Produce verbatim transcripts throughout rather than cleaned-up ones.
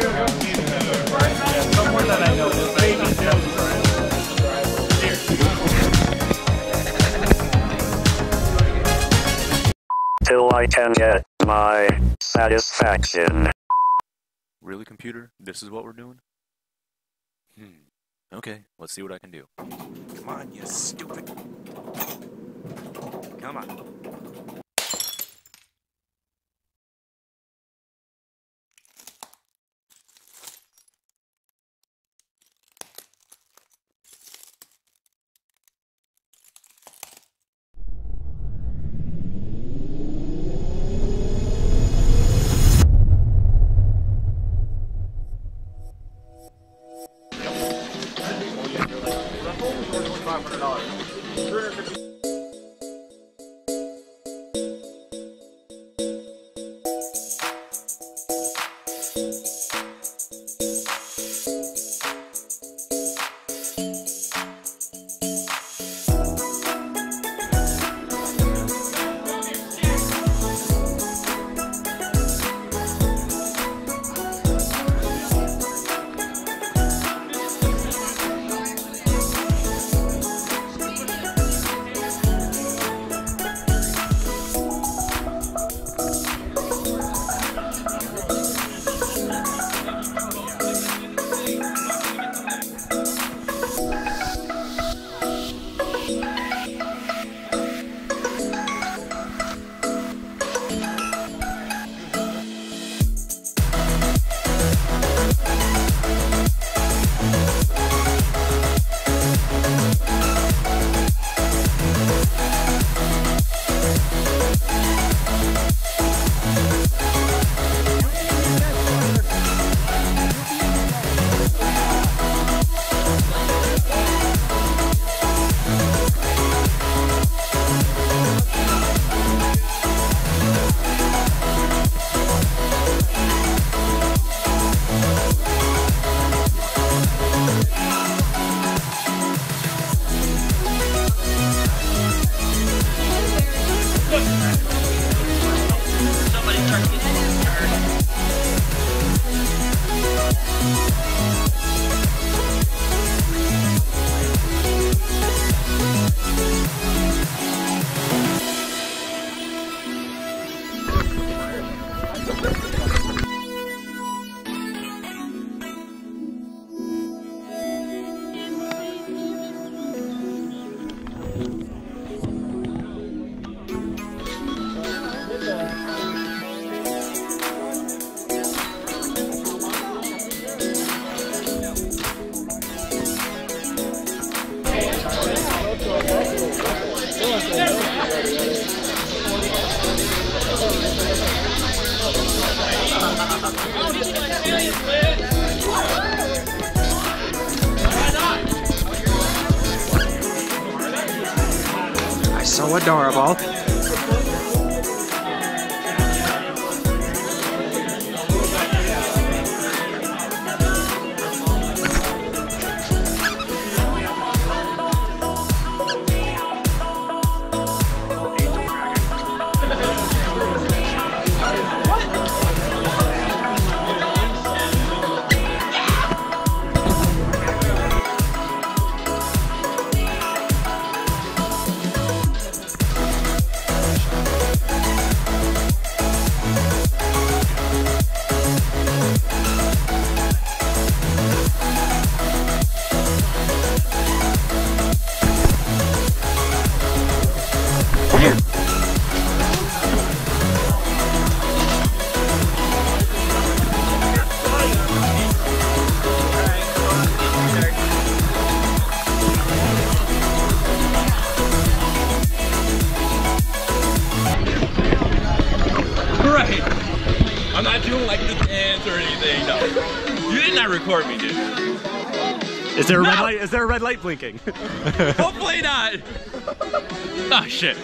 Somewhere that I know is baby Joe's. Till I can get my satisfaction. Really, computer? This is what we're doing? Hmm. Okay, let's see what I can do. Come on, you stupid. Come on. So adorable. I'm not doing like the dance or anything, no. You did not record me, dude. Is there a no. red light? Is there a red light blinking? Hopefully not. Oh shit.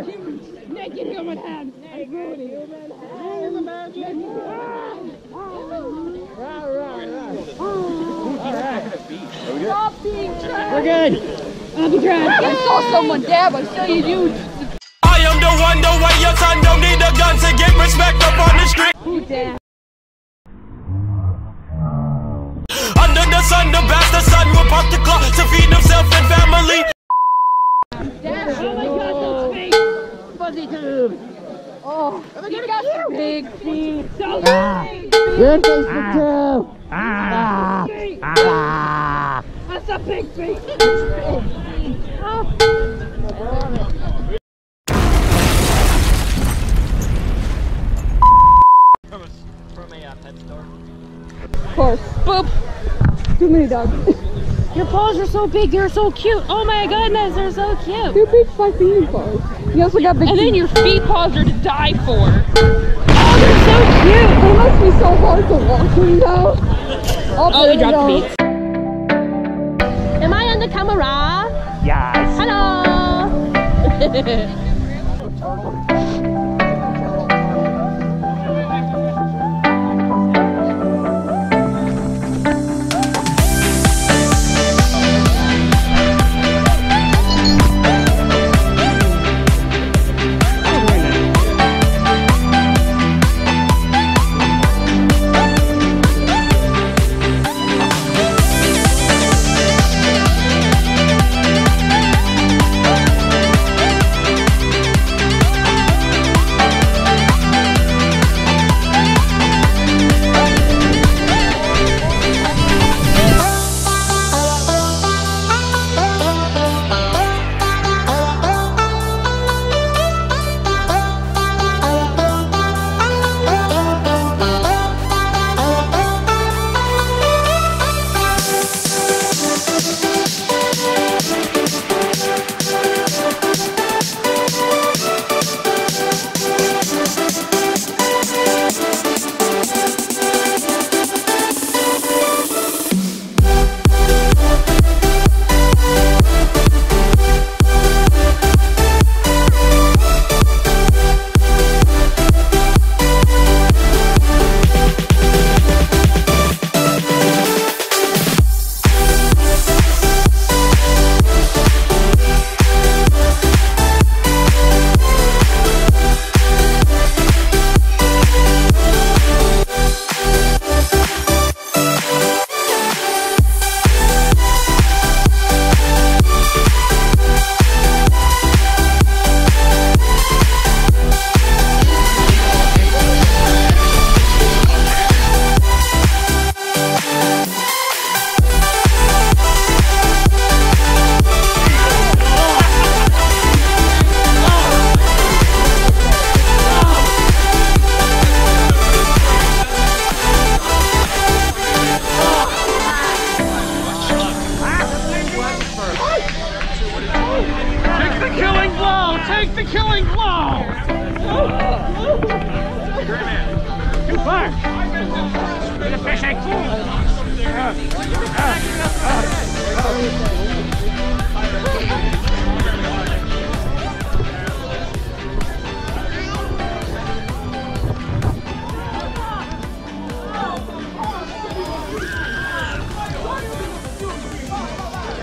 Naked human hands. Naked human hands. Right, right, right. All right. Stop being trash. We're good. I'll be trash. I saw someone dab. I'm sure you do. I am the one, the way your son don't need a gun to get respect up on the street. Who dab? Under the sun, the bastard son will pop the clock to feed himself and family. Oh, he got some big feet. So ah, big feet. Good face for two. Ah, ah, ah. That's a big feet. Oh. From a, from a uh, pet store. Of course. Boop. Too many dogs. Your paws are so big, they're so cute. Oh my goodness, they're so cute. They're big like beanie paws. You also got big And feet. Then your feet paws are to die for. Oh, they're so cute. They must be so hard to walk in though. Oh, they dropped the feet. Am I on the camera? Yes. Hello. Take the killing blow! Too far! The fish I killed!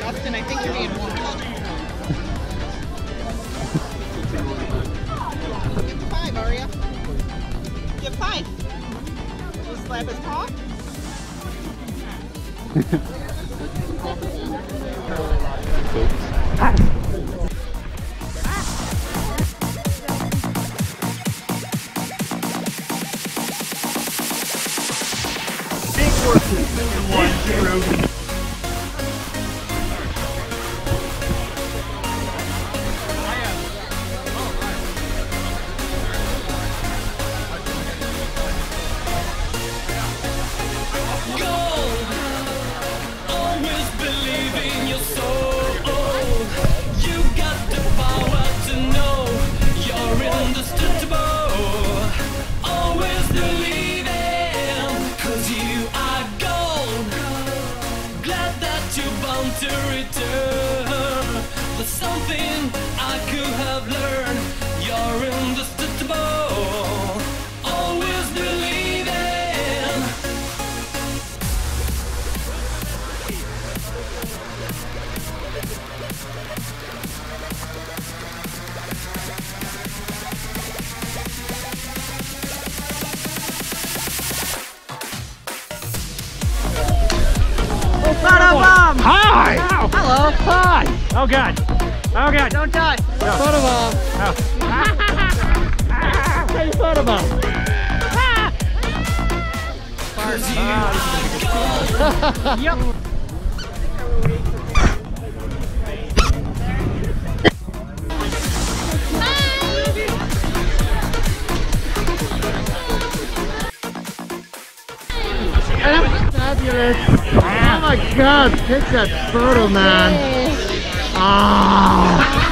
Justin, I think you're being watched. Aria. Get five. Just slap his paw. Big work. One, two, three. Oh, hi. Oh, God. Oh, God. Don't die. No. Photo bomb. Oh. Ah. How you photo bomb? Ah. Ah. Yep. Fabulous. Oh my God, take that photo, man. Ah. Oh.